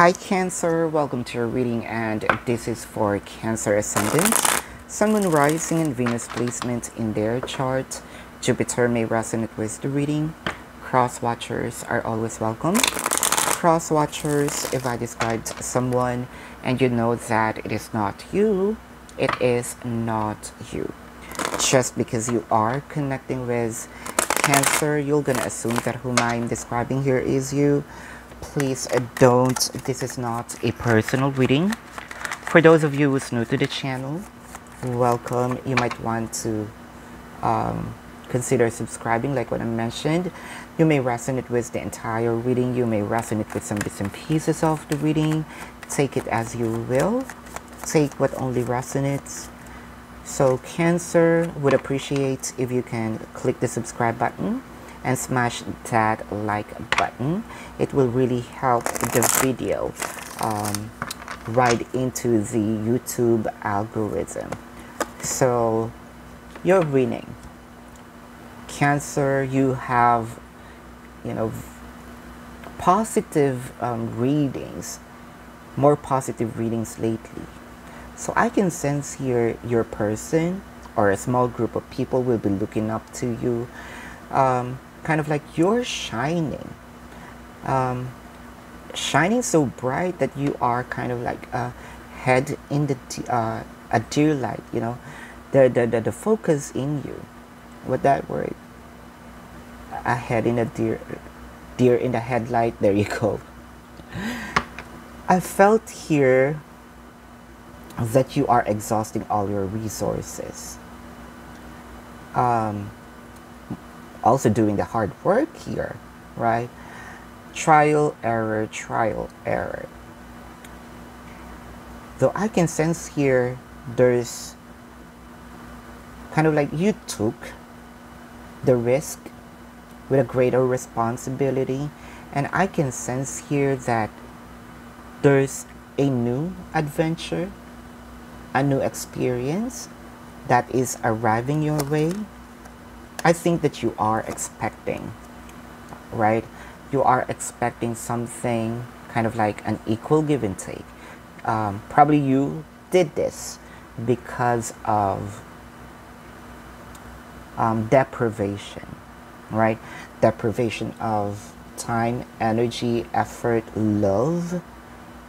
Hi Cancer, welcome to your reading, and this is for Cancer Ascendant, Sun, Moon, Rising, and Venus placement in their chart. Jupiter may resonate with the reading. Cross watchers are always welcome. Cross watchers, if I described someone and you know that it is not you, it is not you. Just because you are connecting with Cancer, you're gonna assume that whom I'm describing here is you. Please don't. This is not a personal reading. For those of you who's new to the channel, welcome. You might want to consider subscribing. Like what I mentioned, you may resonate with the entire reading, you may resonate with some bits and pieces of the reading. Take it as you will. Take what only resonates. So Cancer, would appreciate if you can click the subscribe button and smash that like button. It will really help the video ride into the YouTube algorithm. So your reading, Cancer, you have, you know, positive readings, more positive readings lately. So I can sense here your person or a small group of people will be looking up to you. Kind of like you're shining, shining so bright that you are kind of like head in the a deer light, you know, the focus in you. What that word? A head in a deer in the headlight. There you go. I felt here that you are exhausting all your resources. Also doing the hard work here, right? Trial, error, trial, error. Though I can sense here there's kind of like you took the risk with a greater responsibility, and I can sense here that there's a new adventure, a new experience that is arriving your way. I think that you are expecting, right? You are expecting something kind of like an equal give and take. Probably you did this because of deprivation, right? Deprivation of time, energy, effort, love.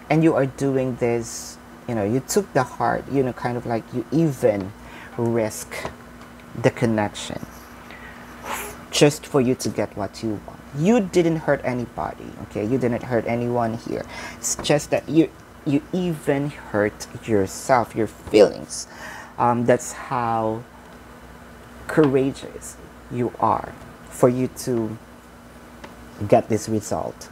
And you are doing this, you know, you took the heart, you know, kind of like you even risk the connection, just for you to get what you want. You didn't hurt anybody, okay? You didn't hurt anyone here. It's just that you even hurt yourself, your feelings. That's how courageous you are for you to get this result.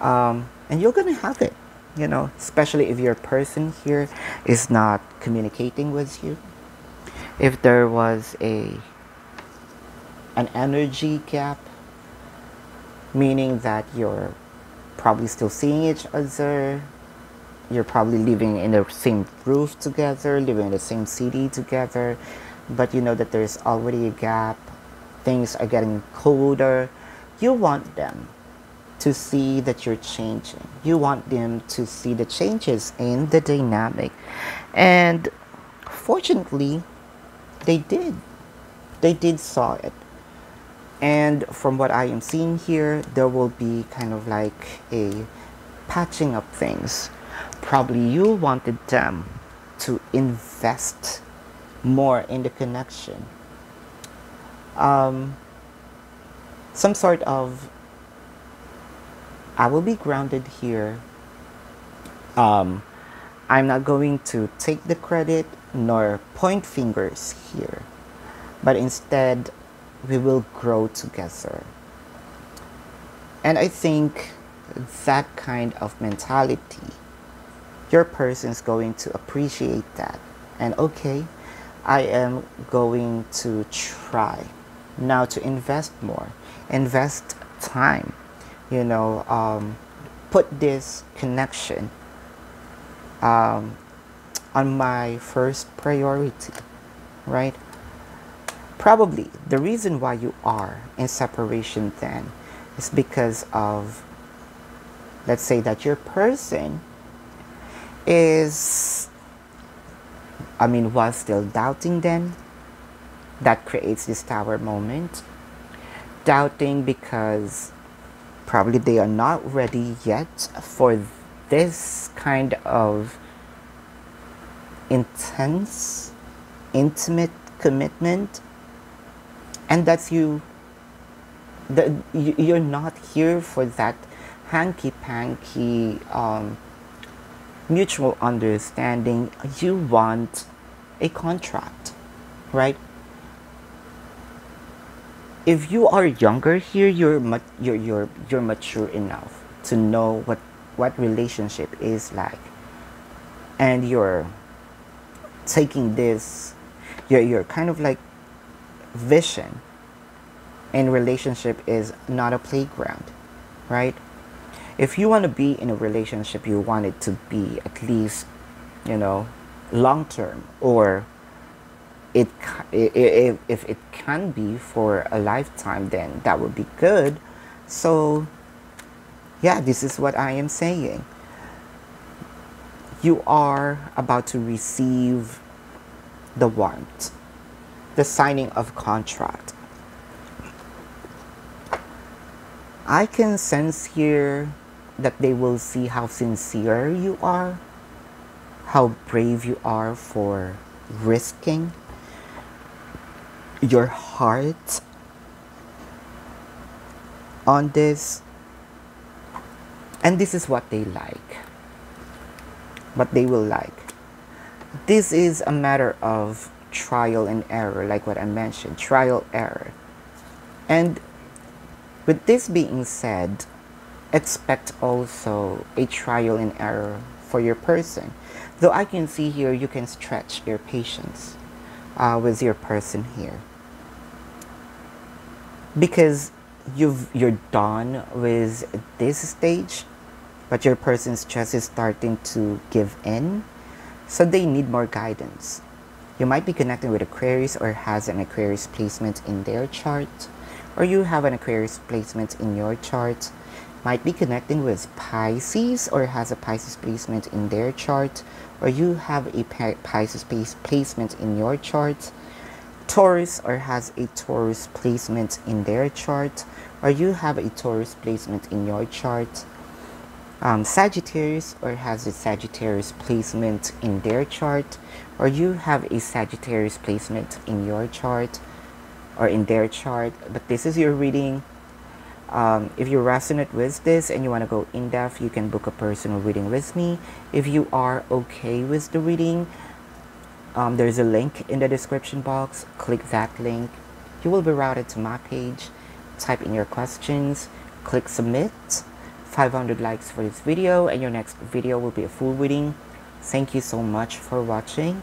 And you're gonna have it, you know, especially if your person here is not communicating with you. If there was an energy gap, meaning that you're probably still seeing each other, you're probably living in the same roof together, living in the same city together, but you know that there's already a gap, things are getting colder. You want them to see that you're changing. You want them to see the changes in the dynamic. And fortunately, they did. They did saw it. And from what I am seeing here, there will be kind of like a patching up things. Probably you wanted them to invest more in the connection. Some sort of, I will be grounded here. I'm not going to take the credit nor point fingers here, but instead, we will grow together. And I think that kind of mentality, your person is going to appreciate that. And okay, I am going to try now to invest more, invest time, you know, put this connection on my first priority, right? Probably the reason why you are in separation then is because of Let's say that your person is, I mean, while still doubting them, that creates this Tower moment. Doubting because probably they are not ready yet for this kind of intense, intimate commitment. And that's you. You're not here for that hanky-panky mutual understanding. You want a contract, right? If you are younger here, you're mature enough to know what relationship is like, and you're taking this, your kind of like vision in relationship is not a playground, right? If you want to be in a relationship, you want it to be at least, you know, long term, or if it can be for a lifetime, then that would be good. So yeah, this is what I am saying. You are about to receive the warmth, the signing of contract. I can sense here that they will see how sincere you are, how brave you are for risking your heart on this. And this is what they like, what they will like. This is a matter of trial and error, like what I mentioned, trial, error. And with this being said, expect also a trial and error for your person. Though I can see here you can stretch your patience with your person here, because you're done with this stage, but your person's stress is starting to give in, so they need more guidance. You might be connecting with Aquarius or has an Aquarius placement in their chart, or you have an Aquarius placement in your chart. Might be connecting with Pisces or has a Pisces placement in their chart, or you have a Pisces placement in your chart. Taurus or has a Taurus placement in their chart, or you have a Taurus placement in your chart. Sagittarius or has a Sagittarius placement in their chart, or you have a Sagittarius placement in your chart or in their chart. But this is your reading. If you resonate with this and you want to go in-depth, you can book a personal reading with me. If you are okay with the reading, there's a link in the description box. Click that link. You will be routed to my page. Type in your questions. Click submit. 500 likes for this video, and your next video will be a full reading. Thank you so much for watching.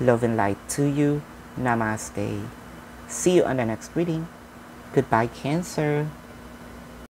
Love and light to you. Namaste. See you on the next reading. Goodbye, Cancer.